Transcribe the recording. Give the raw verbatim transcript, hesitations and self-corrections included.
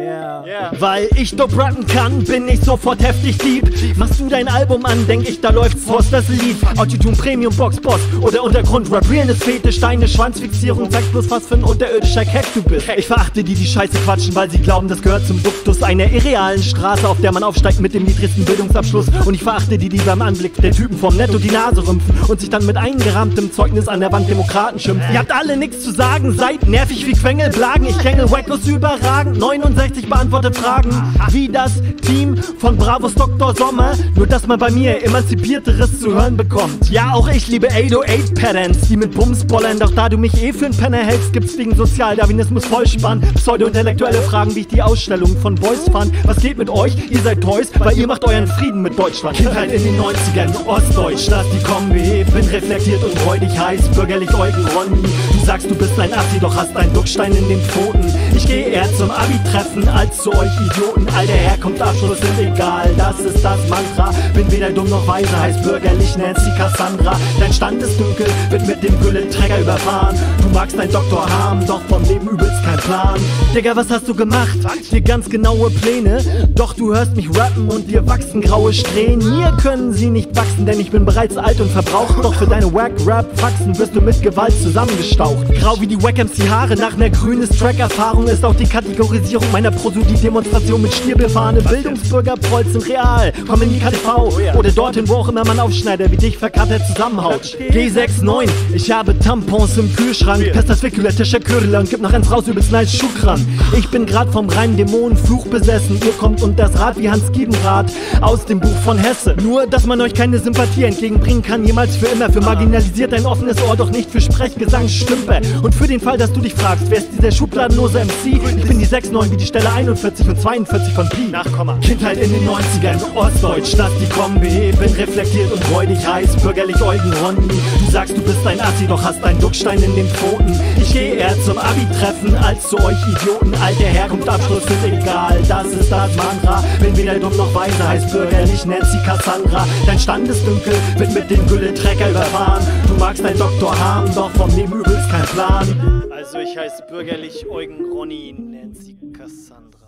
Yeah. Yeah. Weil ich dope rappen kann, bin ich sofort heftig deep. Machst du dein Album an, denk ich, da läuft Forst das Lied. Autotune, Premium, Box, Boss oder Untergrund. Rap real ist Fetisch, deine Schwanzfixierung zeigt bloß, was für ein unterirdischer Keck du bist. Ich verachte die, die Scheiße quatschen, weil sie glauben, das gehört zum Duktus einer irrealen Straße, auf der man aufsteigt mit dem niedrigsten Bildungsabschluss. Und ich verachte die, die beim Anblick der Typen vom Netto die Nase rümpfen und sich dann mit eingerahmtem Zeugnis an der Wand Demokraten schimpfen. Ihr habt alle nichts zu sagen, seid nervig wie Quengelblagen. Ich krängel wacklos überragend, neunundsechzig beantwortet Fragen. Wie das Team von Bravos Doktor Sommer, nur dass man bei mir Emanzipierteres zu hören bekommt. Ja, auch ich liebe acht null acht-Patterns, die mit Bums bollern. Doch da du mich eh für einen Penner hältst, gibt's wegen Sozialdarwinismus vollspann. Pseudo-intellektuelle Fragen, wie ich die Ausstellung von Boys fand. Was geht mit euch? Ihr seid Toys, weil ihr macht euren Frieden mit Deutschland. Kindheit in den neunzigern, Ostdeutschland, die kommen wie bin reflektiert und freudig heiß, bürgerlich Eugen-Ronny. Du sagst, du bist ein Assi, doch hast einen Duckstein in den Pfoten. Ich geh eher zum Abi-Treffen als zu euch Idioten. All der Herkunft, Abschluss sind egal, das ist das Mantra. Bin weder dumm noch weise, heißt bürgerlich Nancy-Cassandra. Dein Stand ist dunkel, wird mit dem Güllenträger überfahren. Du magst dein Doktor haben, doch vom Leben übelst kein Plan. Digga, was hast du gemacht? Dir ganz genaue Pläne, doch du hörst mich rappen und dir wachsen graue Strähnen. Hier können sie nicht wachsen, denn ich bin bereits alt und verbraucht. Doch für deine Wack-Rap-Faxen wirst du mit Gewalt zusammengestaucht. Grau wie die Wack-M C-Haare, nach ner grünes Track-Erfahrung ist auch die Kategorisierung meiner Prosudie-Demonstration mit Stierbefahrene Bildungsbürgerprolzen real. Komm in die K T V oder dorthin, wo auch immer man Aufschneider wie dich verkattert zusammenhaut. G neunundsechzig, ich habe Tampons im Kühlschrank. Pestasvikula, Tischer, Kürler und gib noch eins raus übelst nice Schuhkram. Ich bin grad vom reinen Dämonenfluch besessen. Ihr kommt und das Rad wie Hans Giebenrad aus dem Buch von Hesse. Nur, dass man euch keine Sympathie entgegenbringen kann, jemals für immer. Für marginalisiert ein offenes Ohr, doch nicht für Sprechgesang, Stümper. Und für den Fall, dass du dich fragst, wer ist dieser schubladenlose M C? Ich bin die sechs neun wie die Stelle einundvierzig und zweiundvierzig von Pi. Nachkomma. Kindheit in den neunzigern, Ostdeutschland, die Kombi. Bin reflektiert und freudig heiß, bürgerlich Eugen-Ronny. Du sagst, du bist ein Assi, doch hast einen Duckstein in den Pfoten. Ich geh eher zum Abi-Treffen als zu euch Idioten. All der Herkunft, Abschluss ist egal, das ist das Mantra. Bin weder dumm noch weise, heißt bürgerlich Nancy-Cassandra. Dein Stand ist dunkel, wird mit dem Gülle-Trecker überfahren. Du magst dein Doktor haben, doch vom Leben übelst kein Plan. Also ich heiße bürgerlich Eugen-Ronny, Nancy-Cassandra.